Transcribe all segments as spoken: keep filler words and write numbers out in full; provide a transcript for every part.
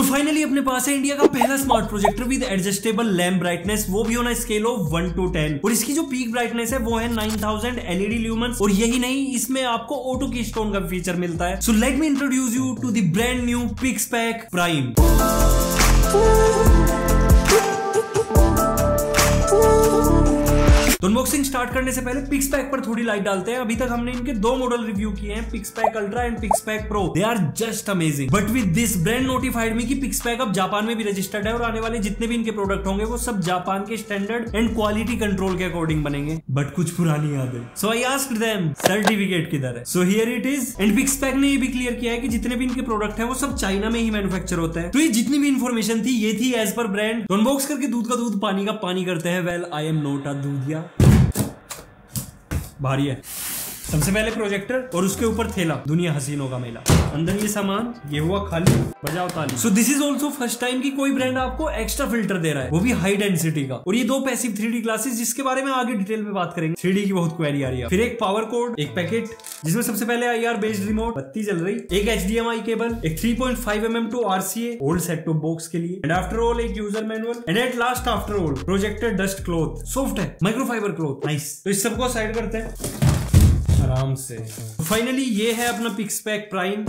तो फाइनली अपने पास है इंडिया का पहला smart projector with adjustable lamp brightness, वो भी on scale of one to ten, और इसकी जो पीक ब्राइटनेस है वो है नाइन थाउजेंड एलईडी ल्यूमेंस। और यही नहीं, इसमें आपको ऑटो की स्टोन का फीचर मिलता है। So let me introduce you to the brand new PixPaq prime. तो अनबॉक्सिंग स्टार्ट करने से पहले PixPaq पर थोड़ी लाइट डालते हैं। अभी तक हमने इनके दो मॉडल रिव्यू किए हैं, PixPaq Ultra and PixPaq Pro। They are just amazing. But with this brand notified me कि PixPaq अब जापान में भी रजिस्टर्ड है और आने वाले जितने भी इनके प्रोडक्ट होंगे वो सब जापान के स्टैंडर्ड एंड क्वालिटी कंट्रोल के अकॉर्डिंग बनेंगे। बट कुछ पुरानी यादें, so I asked them certificate किधर है, so here it is. And PixPaq ने ये भी क्लियर किया है कि जितने भी इनके प्रोडक्ट है वो सब चाइना में ही मैन्युफैक्चर होता है। तो ये जितनी भी इन्फॉर्मेशन थी ये थी एज पर ब्रांड। तो अनबॉक्स करके दूध का दूध पानी का पानी करते हैं। Well I am not a दूधिया। भारी है। सबसे पहले प्रोजेक्टर और उसके ऊपर थैला, दुनिया हसीनों का मेला। अंदर ये सामान, ये हुआ खाली, बजाओ ताली। So this is also first time कि कोई ब्रांड आपको एक्स्ट्रा फिल्टर दे रहा है, वो भी हाई डेंसिटी का। और ये दो पैसिव थ्री डी ग्लासेस, जिसके बारे में आगे डिटेल में बात करेंगे, थ्री डी की बहुत क्वेरी आ रही है। फिर एक पावर कोड, एक पैकेट जिसमें सबसे पहले आई आर बेस्ड रिमोट, बत्ती जल रही, एक H D M I cable, एक three point five M M to R C A old set top box के लिए, एंड आफ्टर ऑल एक user manual, and at last after all projector dust cloth, soft है, microfiber cloth, nice. तो इस सबको side करते हैं आराम से। फाइनली ये है अपना PixPaq प्राइम।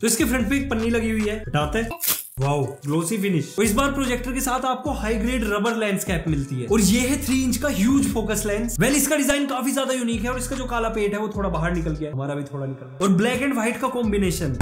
तो इसके फ्रंट पे एक पन्नी लगी हुई है, हटाते हैं। Wow, glossy finish. और इस बार प्रोजेक्टर के साथ आपको high grade rubber lens cap मिलती है, और ये है थ्री इंच का ह्यूज फोकस लेंस। वेल, इसका डिजाइन काफी ज्यादा यूनिक है, और इसका जो काला पेट है वो थोड़ा बाहर निकल गया, हमारा भी थोड़ा निकल गया। और ब्लैक एंड व्हाइट का combination,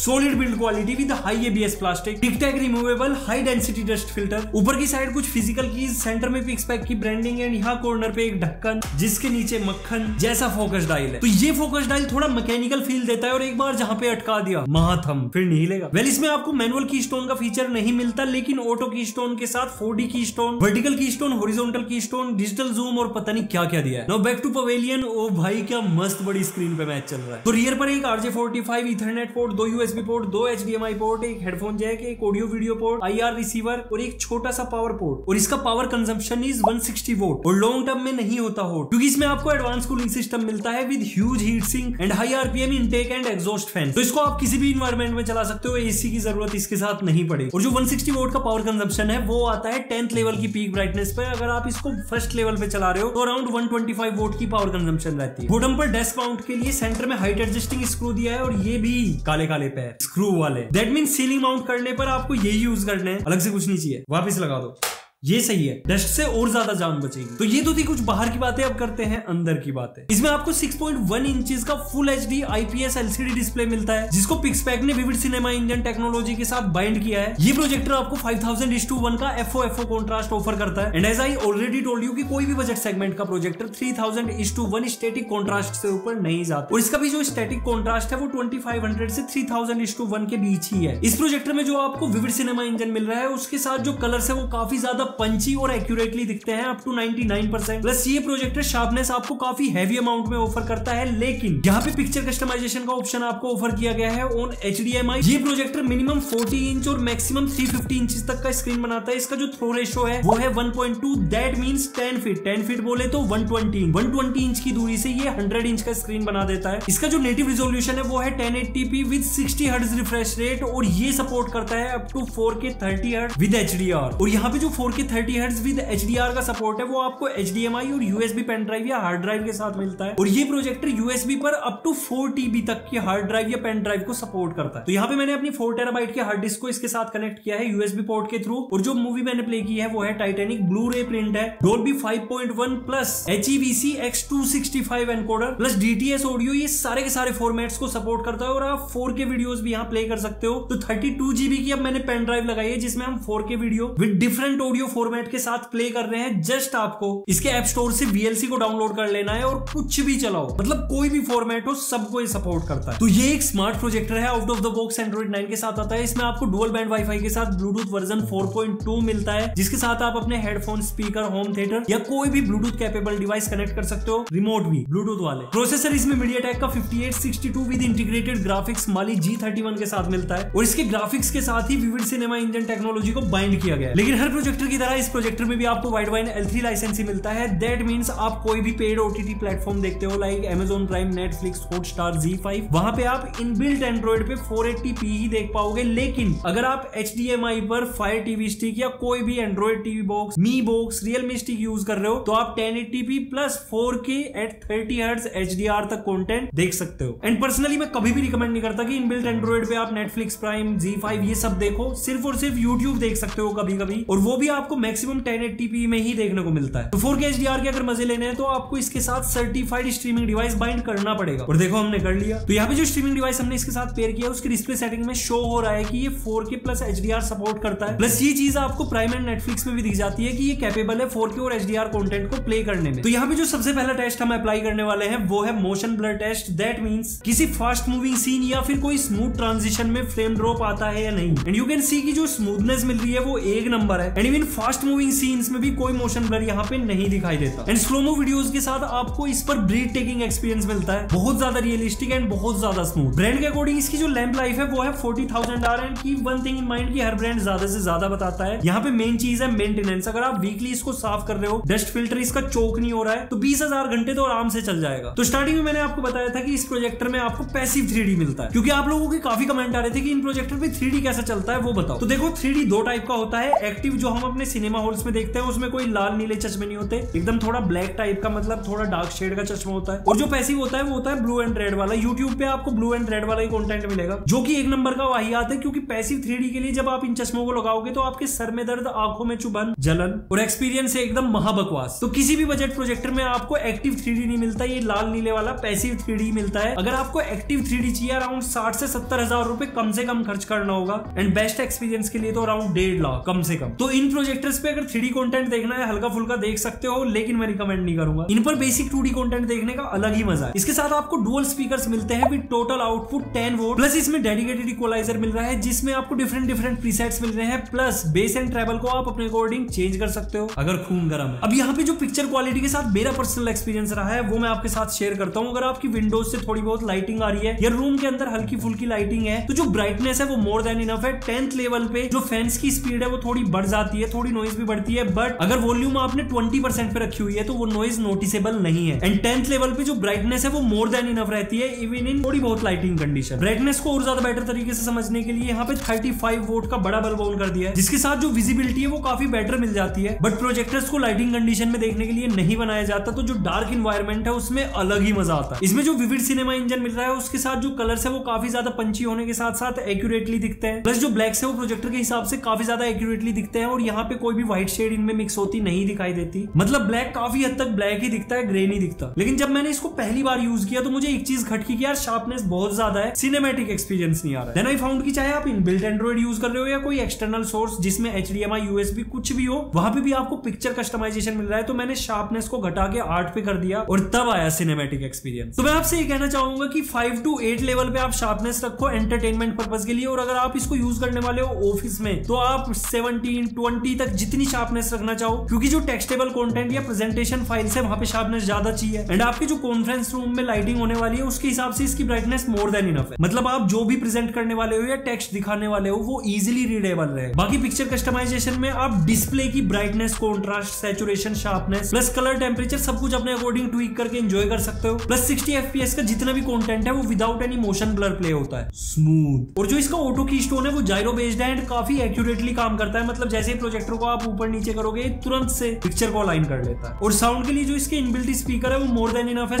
solid build quality with high ABS plastic, tick tack removable, high density dust filter. ऊपर की साइड कुछ फिजिकल कीज, सेंटर में PixPaq की ब्रांडिंग, एंड यहाँ कॉर्नर पे एक ढक्कन जिसके नीचे मक्खन जैसा फोकस डायल है। तो ये फोकस डायल थोड़ा मैकेनिकल फील देता है, और एक बार जहाँ पे अटका दिया महाथम फिर नहीं लेगा। वेल, इसमें आपको मैनुअल की स्टोन का फीचर नहीं मिलता, लेकिन ऑटो की स्टोन के साथ four D keystone, vertical keystone, horizontal keystone, digital zoom और पता नहीं क्या क्या दिया है। Now back to pavilion. ओ भाई, क्या मस्त बड़ी स्क्रीन पे मैच चल रहा है। तो रियर पर एक R J forty five, ethernet port, दो यूएस पोर्ट, दो H D M I port, एक हेडफोन जैक, एक audio video port, I R receiver और एक छोटा सा पावर पोर्ट। और इसका power consumption is one sixty volt, और लॉन्ग टर्म में नहीं होता हो, क्योंकि इसमें आपको एडवांस कूलिंग सिस्टम मिलता है with huge heat sink and high RPM intake and exhaust fan. तो इसको आप किसी भी एनवायरमेंट में चला सकते हो, एसी की जरूरत इसके साथ नहीं पड़ेगी। और जो वन सिक्सटी वोल्ट का पावर कंजम्पशन है वो आता है टेंथ लेवल की पीक ब्राइटनेस पे। अगर आप इसको फर्स्ट लेवल पे चला रहे हो तो around one twenty five volt की पावर कंजम्पशन रहती है। बॉटम पर डेस्क माउंट के लिए सेंटर में हाइट एडजस्टिंग स्क्रू दिया है, और ये भी काले काले पे स्क्रू वाले। दैट मीन सीलिंग माउंट करने पर आपको यही यूज करना है, अलग से कुछ नहीं चाहिए, वापस लगा दो, ये सही है, डस्ट से और ज्यादा जान बचेगी। तो ये तो थी कुछ बाहर की बातें, अब करते हैं अंदर की बातें। इसमें आपको सिक्स पॉइंट वन इंचेस का full HD IPS LCD display मिलता है, जिसको PixPaq ने विविड सिनेमा इंजन टेक्नोलॉजी के साथ बाइंड किया है। ये प्रोजेक्टर आपको five thousand is to one का एफओ एफओ कॉन्ट्रास्ट ऑफर करता है। And as I already told you कि कोई भी बजट सेगमेंट का projector three thousand is to one static contrast से ऊपर नहीं जाता, और इसका भी जो स्टैटिक कॉन्ट्रास्ट है वो ट्वेंटी फाइव हंड्रेड से three thousand is to one के बीच ही है। इस प्रोजेक्टर में जो आपको विविड सिनेमा इंजन मिल रहा है उसके साथ जो कलर्स है वो काफी ज्यादा पंची और एक्यूरेटली दिखते हैं, up to ninety nine percent. Plus ये प्रोजेक्टर शार्पनेस आपको काफी हैवी अमाउंट में ऑफर करता है, लेकिन यहाँ पे पिक्चर कस्टमाइजेशन का ऑप्शन आपको ऑफर किया गया है on H D M I. ये प्रोजेक्टर मिनिमम फोर्टी इंच और मैक्सिमम थ्री फिफ्टी इंचेस तक का स्क्रीन बनाता है। इसका जो थ्रो रेशो है वो है one point two, that means ten feet, ten feet बोले तो वन ट्वेंटी इंच की दूरी से ये हंड्रेड इंच का स्क्रीन बना देता है। इसका जो नेटिव रिजोल्यूशन है वो है ten eighty P with sixty hertz refresh rate, और ये सपोर्ट करता है up to four K thirty hertz with H D R. और यहाँ पे जो four K thirty hertz with H D R का सपोर्ट है वो आपको एच डी एम आई और यूएसबी पेन ड्राइव या हार्ड ड्राइव के साथ मिलता है। और ये प्रोजेक्टर यूएसबी पर अप टू फोर टीबी तक की हार्ड ड्राइव या पेन ड्राइव को सपोर्ट करता है। तो यहाँ पे मैंने अपनी फोर टेराबाइट की हार्ड डिस्क को इसके साथ कनेक्ट किया है यूएसबी पोर्ट के थ्रू, और जो मूवी मैंने प्ले की है वो है टाइटेनिक, ब्लू रे प्रिंट है, Dolby five point one plus H E V C X two sixty five encoder plus D T S audio, ये सारे के सारे फॉर्मेट्स को सपोर्ट करता है। और आप फोर के वीडियोस भी यहाँ प्ले कर सकते हो। तो थर्टी टू जीबी की अब मैंने पेन ड्राइव लगाई है जिसमें हम four K video with different audio format के साथ प्ले कर रहे हैं। जस्ट आपको इसके ऐप स्टोर से बी एल सी को डाउनलोड कर लेना है और कुछ भी चलाओ, मतलब कोई भी फॉर्मेट हो सबको ये सपोर्ट करता है। तो ये एक स्मार्ट प्रोजेक्टर है, out of the box Android nine के साथ आता है। इसमें आपको डुअल बैंड वाईफाई के साथ Bluetooth version four point two मिलता है, जिसके साथ आप अपने हेडफोन, स्पीकर, होम थिएटर या कोई भी ब्लूटूथ कैपेबल डिवाइस कनेक्ट कर सकते हो, रिमोट भी ब्लूटूथ वाले। प्रोसेसर इसमें मीडियाटेक का fifty eight sixty two with integrated graphics Mali G thirty one के साथ मिलता है, और इसके ग्राफिक्स के साथ ही विविड सिनेमा इंजन टेक्नोलॉजी को बाइंड किया गया है। लेकिन हर प्रोजेक्टर की तरह इस प्रोजेक्टर में भी आपको वाइडवाइन एल थ्री लाइसेंस ही मिलता है। दैट मींस आप कोई भी पेड ओटीटी प्लेटफॉर्म देखते हो like Amazon Prime, Netflix, Hotstar, Zee five, वहां पे आप इनबिल्ट एंड्रॉइड पे फोर एटी पी ही देख पाओगे। लेकिन अगर आप एच डी एम आई पर फायर टीवी स्टिक या कोई भी Android TV box, Mi box, Realme stick use कर रहे हो तो आप ten eighty P plus four K at thirty hertz H D R तक कंटेंट देख सकते हो। एंड पर्सनली मैं कभी भी रिकमेंड नहीं करता कि इनबिल्ट एंड्रॉइड पे आप Netflix, Prime, जी फाइव ये सब देखो, सिर्फ और सिर्फ YouTube देख सकते हो कभी कभी, और वो भी आपको मैक्सिमम टेन एटी पी में ही देखने को मिलता है। तो फोर के एच डी आर के अगर मजे लेने हैं तो आपको इसके साथ सर्टिफाइड स्ट्रीमिंग डिवाइस बाइंड करना पड़ेगा, और देखो हमने कर लिया। तो यहाँ पे जो स्ट्रीमिंग डिवाइस हमने इसके साथ पेयर किया उसकी डिस्प्ले सेटिंग में शो हो रहा है कि ये four K plus H D R support करता है। प्लस ये चीज आपको प्राइम एंड नेटफ्लिक्स में भी दिख जाती है कि ये कैपेबल है फोर के और एच डी आर कंटेंट को प्ले करने में। तो यहाँ पे जो सबसे पहला टेस्ट हम अप्लाई करने वाले हैं वो है motion blur test. That means किसी फास्ट मूविंग सीन या फिर कोई स्मूथ ट्रांजिशन में फ्रेम ड्रॉप आता है या नहीं। एंड यू कैन सी कि जो स्मूथनेस मिल रही है वो एक नंबर है। And even fast moving scenes में भी कोई मोशन ब्लर यहाँ पे नहीं दिखाई देता। एंड स्लोमो वीडियोस के साथ आपको इस पर ब्रीथ टेकिंग एक्सपीरियंस मिलता है, बहुत ज्यादा रियलिस्टिक एंड बहुत ज्यादा स्मूथ। ब्रांड के अकॉर्डिंग इसकी जो लैंप लाइफ है वो है forty thousand hour. And keep one thing in mind कि हर ब्रांड ज्यादा से ज्यादा बताता है। यहाँ पे मेन चीज है मेंटेनेंस। अगर आप वीकली इसको साफ कर रहे हो, डस्ट फिल्टर इसका चोक नहीं हो रहा है, तो बीस हजार घंटे तो आराम से चल जाएगा। तो स्टार्टिंग में मैंने आपको बताया था कि इस प्रोजेक्टर में आपको पैसिव थ्री डी मिलता है, क्योंकि आप लोगों के काफी कमेंट आ रहे थे कि इन प्रोजेक्टर पे थ्री डी कैसा चलता है वो बताओ। तो देखो थ्री डी दो टाइप का होता है। एक्टिव जो हम अपने सिनेमा हॉल्स में देखते हैं उसमें कोई लाल नीले चश्मे नहीं होते, एकदम थोड़ा ब्लैक टाइप का, मतलब थोड़ा डार्क शेड का चश्मा होता है। और जो पैसिव होता है वो होता है ब्लू एंड रेड वाला। यूट्यूब पे आपको ब्लू एंड रेड वाला ही कंटेंट मिलेगा, जो कि एक नंबर का वाहियात है, क्योंकि पैसिव थ्री डी के लिए जब आप इन चश्मों को लगाओगे तो आपके सर में दर्द, आंखों में चुभन, जलन और एक्सपीरियंस है एकदम महाबकवास। तो किसी भी बजट प्रोजेक्टर में आपको एक्टिव थ्री डी नहीं मिलता, ये लाल नीले वाला पैसिव थ्री डी मिलता है। अगर आपको एक्टिव थ्री डी चाहिए अराउंड साठ से सत्तर हजार रुपए कम से कम खर्च करना होगा, एंड बेस्ट एक्सपीरियंस के लिए तो अराउंड डेढ़ लाख कम से कम। तो इन प्रोजेक्टर्स पे अगर थ्री डी कंटेंट देखना है हल्का फुल्का देख सकते हो, लेकिन मैं रिकमेंड नहीं करूंगा। इन पर बेसिक टू डी कंटेंट देखने का अलग ही मजा है। इसके साथ आपको डुअल स्पीकर्स मिलते हैं with total output ten watt, plus इसमें डेडिकेटेड इक्वलाइजर मिल रहा है जिसमें आपको डिफरेंट डिफरेंट प्रीसेट्स मिल रहे हैं, प्लस बेस एंड ट्रेबल को आप अपने अकॉर्डिंग चेंज कर सकते हो अगर खून गरम है। अब यहाँ पे जो पिक्चर क्वालिटी के साथ मेरा पर्सनल एक्सपीरियंस रहा है वो मैं आपके साथ शेयर करता हूँ। अगर आपकी विंडोज से थोड़ी बहुत लाइटिंग आ रही है या रूम के अंदर हल्की फुल्की लाइटिंग है तो जो ब्राइटनेस है वो मोर देन इनफ है। टेंथ लेवल पे जो फैंस की स्पीड है वो थोड़ी बढ़ जाती है, थोड़ी नॉइज भी बढ़ती है, बट अगर वॉल्यूम आपने ट्वेंटी परसेंट पे रखी हुई है तो वो नॉइज नोटिसेबल नहीं है। एंड टेंथ लेवल पे जो ब्राइटनेस है वो मोर देन इनफ रहती है इवन इन थोड़ी बहुत लाइटिंग कंडीशन। ब्राइटनेस को और ज्यादा बेटर तरीके से समझने के लिए यहाँ पे थर्टी फाइव वोट का बड़ा बल्ब ऑन कर दिया है, जिसके साथ जो विजिबिलिटी है वो काफी बेटर मिल जाती है। बट प्रोजेक्टर्स को लाइटिंग कंडीशन में देखने के लिए नहीं बनाया जाता, तो जो डार्क इन्वायरमेंट है उसमें अलग ही मजा आता है। इसमें जो विविड सिनेमा इंजन मिल रहा है उसके साथ जो कलर्स है वो काफी ज्यादा पंची होने के साथ साथ एक्यूरेटली दिखते हैं, प्लस जो ब्लैक्स है वो प्रोजेक्टर के हिसाब से काफी ज्यादा एक्यूरेटली दिखते हैं, और यहाँ पे कोई भी व्हाइट शेड इनमें मिक्स होती नहीं दिखाई देती। मतलब ब्लैक काफी हद तक ब्लैक ही दिखता है, ग्रे नहीं दिखता। लेकिन जब मैंने इसको पहली बार यूज किया तो मुझे एक चीज खटकी कि यार शार्पनेस बहुत ज्यादा है, सिनेमैटिक एक्सपीरियंस नहीं आ रहा। देन आई फाउंड कि चाहे आप इनबिल्ट एंड्रॉइड यूज कर रहे हो या कोई एक्सटर्नल सोर्स जिसमें H D M I, U S B कुछ भी हो, वहां पे भी आपको पिक्चर कस्टमाइजेशन मिल रहा है। तो मैंने शार्पनेस को घटा के आठ पे कर दिया और तब आया सिनेमैटिक एक्सपीरियंस। तो मैं आपसे ये कहना चाहूंगा कि फाइव टू एट लेवल पे आप शार्पनेस रखो एंटरटेनमेंट पर्पज के लिए, और अगर आप इसको यूज करने वाले हो ऑफिस में तो आप सेवनटीन ट्वेंटी तक जितनी शार्पनेस रखना चाहो, क्योंकि जो टेक्स्टेबल कंटेंट या प्रेजेंटेशन फाइल्स है वहां पे शार्पनेस ज्यादा चाहिए। एंड आपके जो कॉन्फ्रेंस रूम में लाइटिंग होने वाली है उसके हिसाब से इसकी ब्राइटनेस मोर देन इनफ है, मतलब आप जो भी प्रेजेंट करने वाले हो या टेक्स्ट दिखाने वाले हो वो इजीली रीडेबल रहे। बाकी पिक्चर कस्टमाइजेशन में आप डिस्प्ले की brightness, contrast, saturation, sharpness plus colour temperature सब कुछ अपने अकॉर्डिंग ट्वीक करके एंजॉय कर सकते हो। Plus sixty F P S का जितना भी कंटेंट है वो without any motion blur play होता है, स्मूथ। और जो इसका ऑटो की स्टोन है वो जायरो बेस्ड है एंड काफी एक्यूरेटली काम करता है, मतलब जैसे ही प्रोजेक्टर को आप ऊपर नीचे करोगे तुरंत से पिक्चर को अलाइन कर लेता है। और साउंड के लिए जो इसके इनबिल्ट स्पीकर है वो मोर देन इनफ है।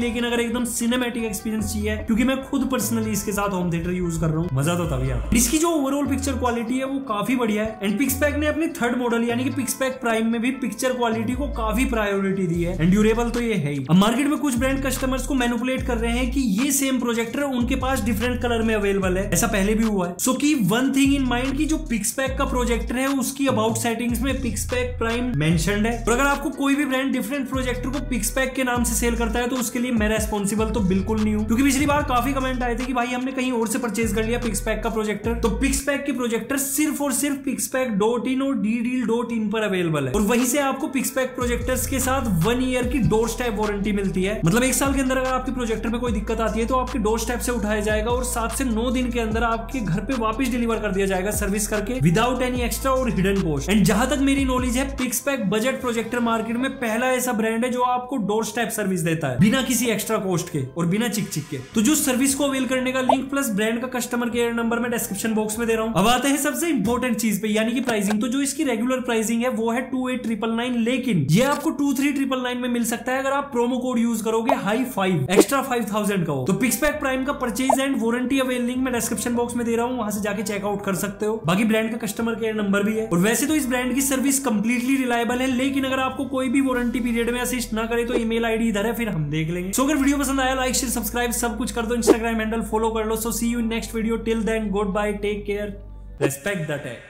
लेकिन अगर एकदम सिनेमैटिक एक्सपीरियंस चाहिए, क्योंकि मैं खुद पर्सनली इसके साथ होम थिएटर यूज कर रहा हूँ, मजा तो तभी आता है। इसकी जो ओवरऑल पिक्चर क्वालिटी है वो काफी बढ़िया है। एंड पिक्सपैक ने अपने थर्ड मॉडल यानी कि पिक्सपैक प्राइम में भी पिक्चर क्वालिटी को काफी प्रायोरिटी दी है, एंड ड्यूरेबल तो ये है ही। अब मार्केट में कुछ ब्रांड कस्टमर्स को मैनिपुलेट कर रहे हैं कि ये सेम प्रोजेक्टर उनके पास डिफरेंट कलर में अवेलेबल है, ऐसा पहले भी हुआ है। So keep one thing in mind कि जो पिक्सपैक का प्रोजेक्टर है उसकी अबाउट सेटिंग्स में पिक्सपैक प्राइम मेंशन्ड है, और अगर आपको कोई भी ब्रांड डिफरेंट प्रोजेक्टर को पिक्सपैक के नाम से सेल करता है तो उसके लिए मैं रेस्पॉन्सिबल तो तो बिल्कुल नहीं हूँ, क्योंकि पिछली बार काफी कमेंट आए थे कि भाई हमने कहीं और से परचेज कर लिया पिक्सपैक का प्रोजेक्टर। तो पिक्सपैक के प्रोजेक्टर सिर्फ और सिर्फ पिक्सपैक डॉट इन और डी डील डॉट इन पर अवेलेबल है, और वहीं से आपको पिक्सपैक प्रोजेक्टर्स के साथ वन ईयर की डोर स्टेप वारंटी मिलती है। मतलब एक साल के अंदर अगर आपके प्रोजेक्टर में कोई दिक्कत आती है तो आपके डोर स्टेप से उठाया जाएगा और सात से नौ दिन के अंदर आपके घर पे वापस डिलीवर कर दिया जाएगा सर्विस करके, विदाउट एनी एक्स्ट्रा और हिडन कॉस्ट। एंड जहां तक मेरी नॉलेज है, पिक्सपैक बजट प्रोजेक्टर मार्केट में पहला ऐसा ब्रांड है जो आपको डोर स्टेप सर्विस देता है बिना किसी एक्स्ट्रा कॉस्ट के और बिना चिक चिक के। तो जो सर्विस को अवेल करने का लिंक प्लस ब्रांड का कस्टमर केयर नंबर मैं डिस्क्रिप्शन बॉक्स में दे रहा हूँ। अब आते हैं सबसे इंपॉर्टेंट चीज पे, यानी कि प्राइसिंग। तो जो इसकी रेगुलर प्राइसिंग है वो है टू एट ट्रिपल नाइन, लेकिन ये आपको टू थ्री ट्रिपल नाइन में मिल सकता है अगर आप प्रोमो कोड यूज करोगे high five, extra five thousand का हो। तो पिक्सपैक प्राइम का purchase and warranty avail link मैं डिस्क्रिप्शन बॉक्स में दे रहा हूँ, वहां से जाके चेकआउट कर सकते हो। बाकी ब्रांड का कस्टमर केयर नंबर भी है। और वैसे तो इस ब्रांड की सर्विस कंप्लीटली रिलायबल है, लेकिन अगर आपको कोई भी वारंटी पीरियड में असिस्ट ना करे तो ईमेल आईडी इधर है, फिर हम देख लेंगे। सो so, अगर वीडियो पसंद आया लाइक शेयर सब्सक्राइब सब कुछ कर दो, इंस्टाग्राम हैंडल फॉलो कर लो। So see you next video, till then goodbye, take care, respect the take.